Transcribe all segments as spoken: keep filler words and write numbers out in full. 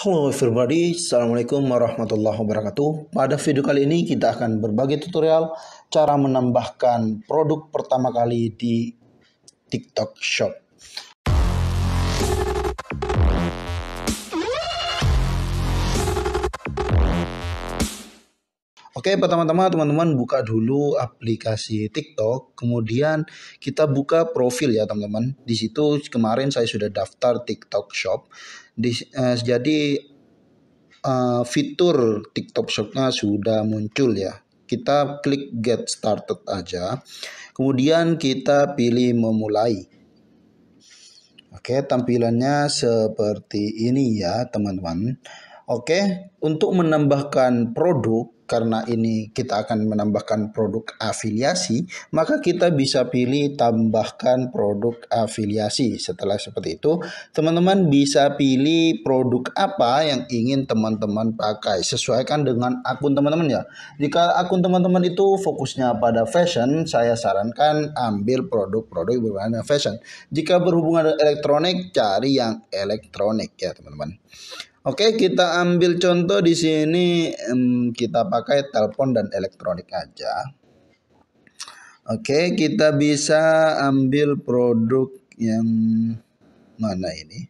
Halo everybody, assalamualaikum warahmatullahi wabarakatuh. Pada video kali ini kita akan berbagi tutorial cara menambahkan produk pertama kali di TikTok Shop. Oke, pertama-tama teman-teman buka dulu aplikasi TikTok, kemudian kita buka profil ya teman-teman. Di situ kemarin saya sudah daftar TikTok Shop. Di, eh, jadi eh, fitur TikTok Shop-nya sudah muncul ya. Kita klik Get Started aja. Kemudian kita pilih memulai. Oke, tampilannya seperti ini ya teman-teman. Oke, untuk menambahkan produk, karena ini kita akan menambahkan produk afiliasi, maka kita bisa pilih tambahkan produk afiliasi. Setelah seperti itu, teman-teman bisa pilih produk apa yang ingin teman-teman pakai. Sesuaikan dengan akun teman-teman ya. Jika akun teman-teman itu fokusnya pada fashion, saya sarankan ambil produk-produk berhubungan dengan fashion. Jika berhubungan dengan elektronik, cari yang elektronik ya teman-teman. Oke, kita ambil contoh di sini, hmm, kita pakai telepon dan elektronik aja. Oke, kita bisa ambil produk yang mana ini?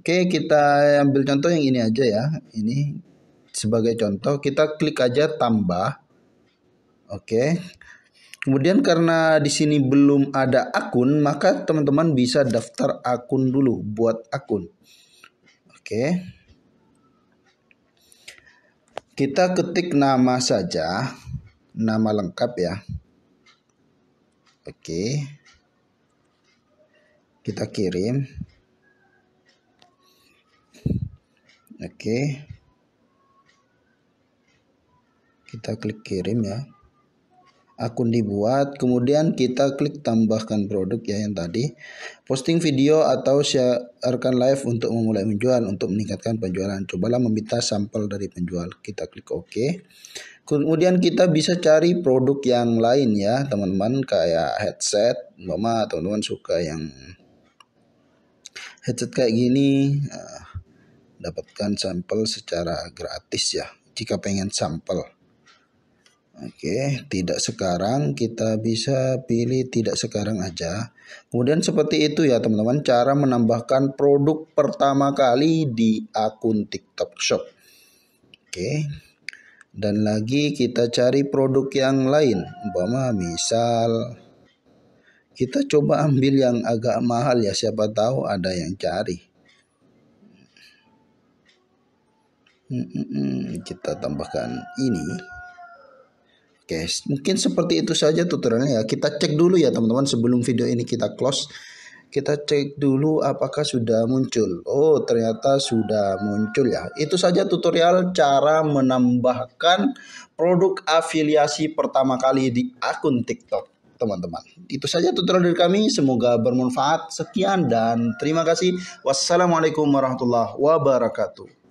Oke, kita ambil contoh yang ini aja ya. Ini sebagai contoh, kita klik aja tambah. Oke. Kemudian karena di sini belum ada akun, maka teman-teman bisa daftar akun dulu, buat akun. Oke, kita ketik nama saja, nama lengkap ya. Oke, kita kirim. Oke, kita klik kirim ya. Akun dibuat, kemudian kita klik tambahkan produk ya yang tadi. Posting video atau sharekan live untuk memulai menjual, untuk meningkatkan penjualan. Cobalah meminta sampel dari penjual. Kita klik OK. Kemudian kita bisa cari produk yang lain ya teman-teman, kayak headset. Mama teman-teman suka yang headset kayak gini, dapatkan sampel secara gratis ya jika pengen sampel. Oke, tidak sekarang, kita bisa pilih tidak sekarang aja. Kemudian seperti itu ya teman-teman, cara menambahkan produk pertama kali di akun TikTok Shop. Oke, dan lagi kita cari produk yang lain. Umpama misal, kita coba ambil yang agak mahal ya, siapa tahu ada yang cari. Hmm, kita tambahkan ini. Oke, mungkin seperti itu saja tutorialnya ya. Kita cek dulu ya teman-teman sebelum video ini kita close. Kita cek dulu apakah sudah muncul. Oh, ternyata sudah muncul ya. Itu saja tutorial cara menambahkan produk afiliasi pertama kali di akun TikTok teman-teman. Itu saja tutorial dari kami. Semoga bermanfaat. Sekian dan terima kasih. Wassalamualaikum warahmatullahi wabarakatuh.